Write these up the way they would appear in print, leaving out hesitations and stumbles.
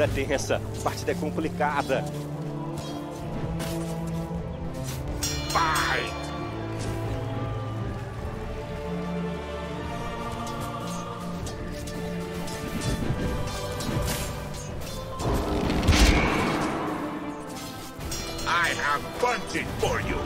partida tensa, partida complicada. Vai! I have bunted for you.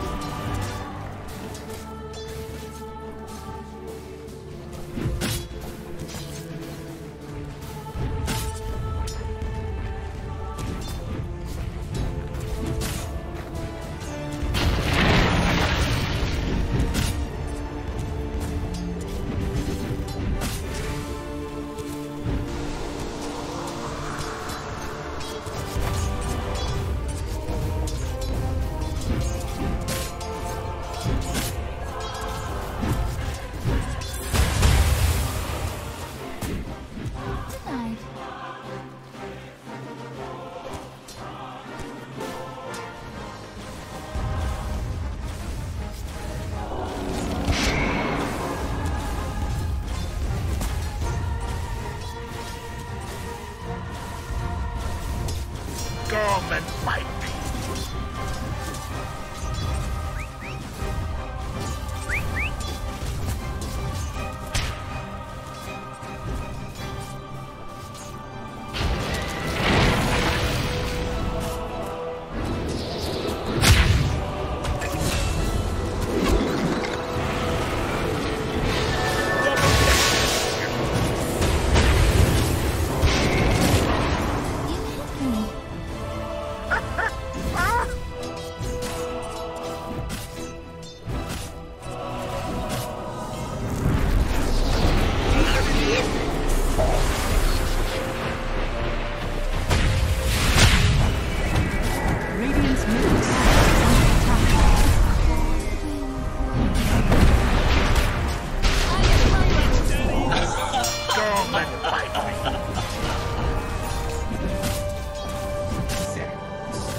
Come and fight me!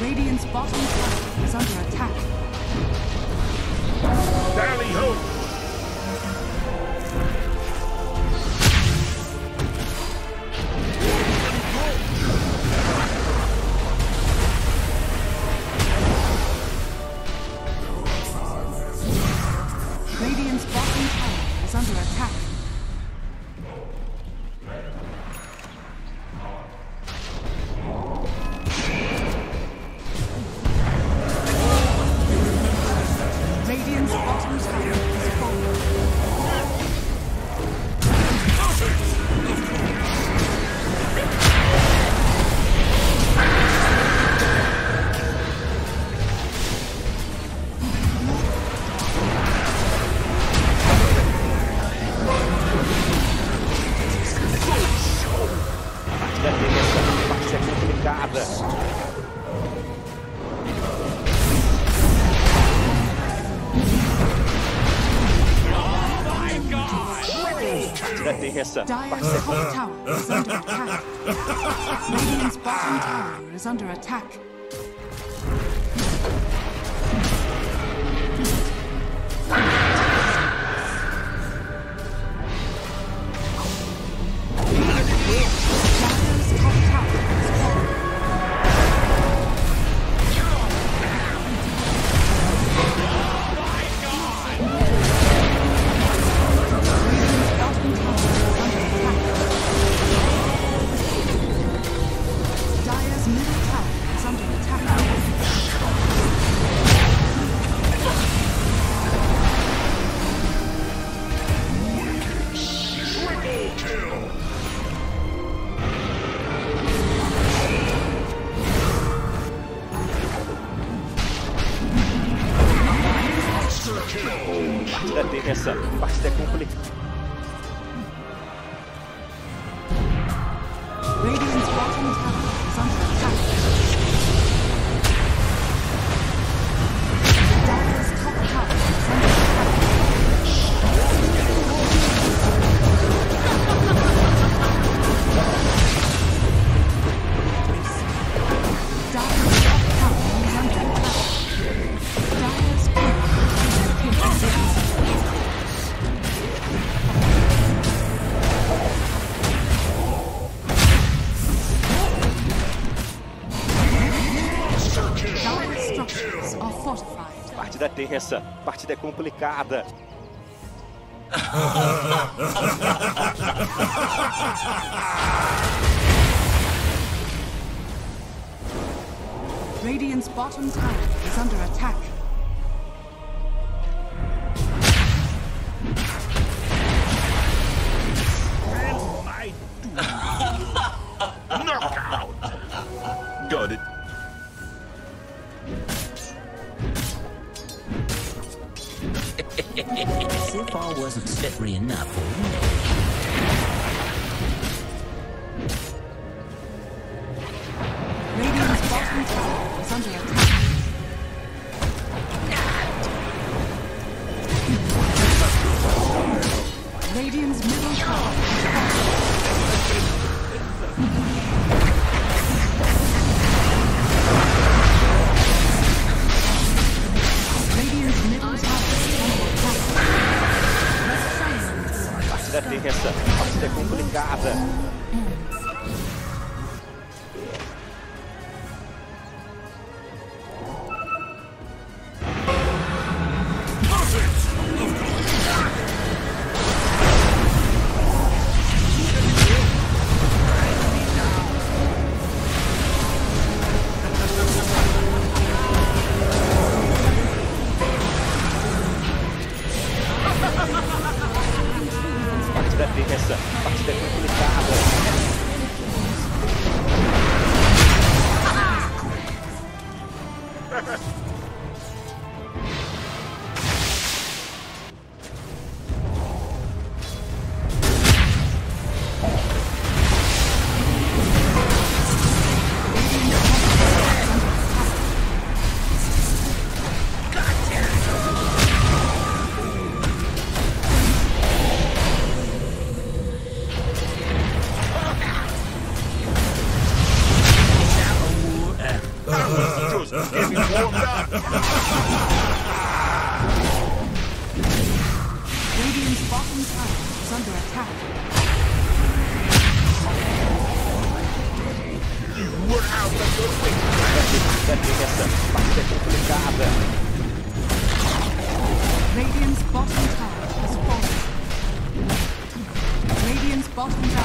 Radiant's bottom tower is under attack. Tally ho! Dire's top tower is under attack. Radiant's bottom tower is under attack. Essa partida é complicada. Radiant's bottom tower is under attack. Dire's top tower is under attack. tensa, a partida é complicada. Radiant's bottom tower is under attack. And my dude. Knockout. Got it. So far wasn't slippery enough. Radiant's bottom tower is under attack. Radiant's middle tower is under attack. Radiant's middle tower is under attack. A partida é complicada. Radiant's bottom barracks has fallen. Radiant's player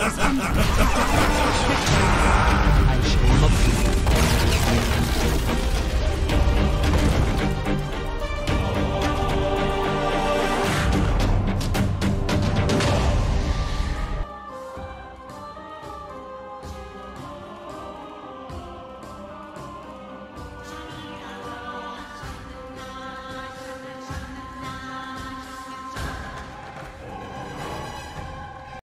has been